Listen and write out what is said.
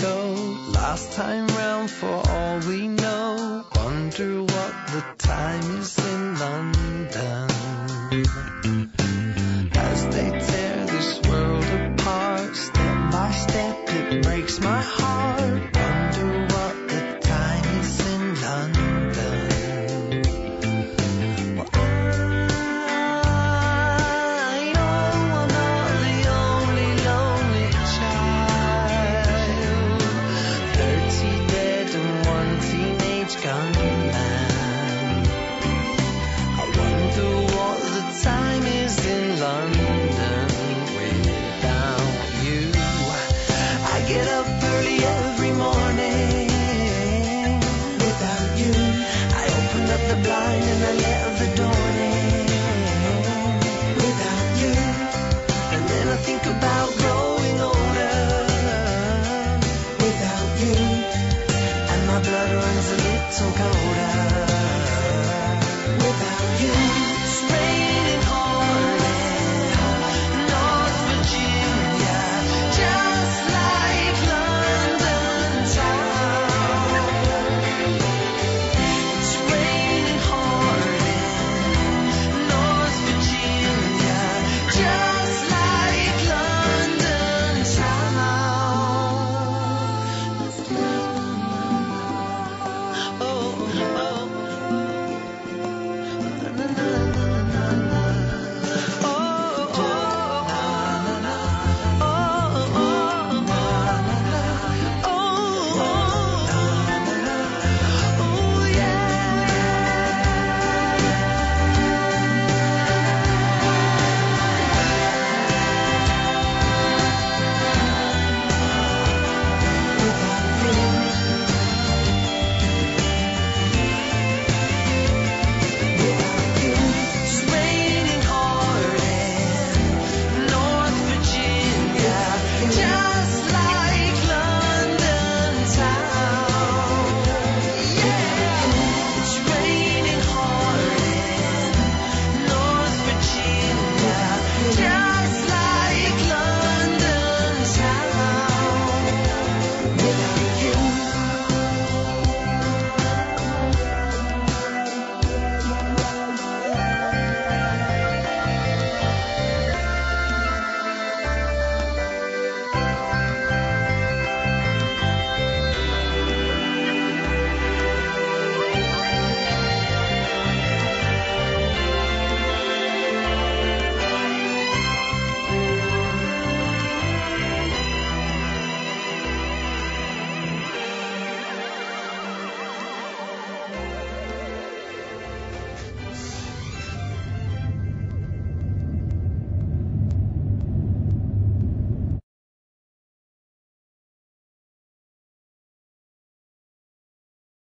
go. Last time round for all we know. Wonder what the time is in London. As they tear this world apart, step by step it breaks my heart.